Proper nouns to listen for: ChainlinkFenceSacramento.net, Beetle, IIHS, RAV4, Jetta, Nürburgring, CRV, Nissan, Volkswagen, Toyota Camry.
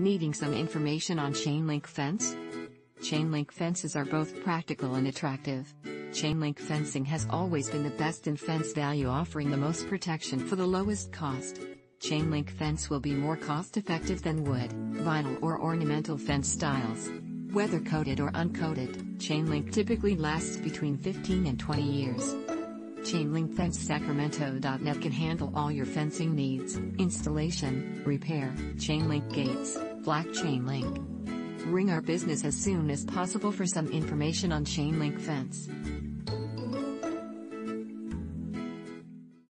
Needing some information on chain-link fence? Chain-link fences are both practical and attractive. Chain-link fencing has always been the best in fence value, offering the most protection for the lowest cost. Chain-link fence will be more cost-effective than wood, vinyl or ornamental fence styles. Whether coated or uncoated, chain-link typically lasts between 15 and 20 years. ChainlinkFenceSacramento.net can handle all your fencing needs: installation, repair, chain-link gates, black chain-link. Ring our business as soon as possible for some information on chain-link fence.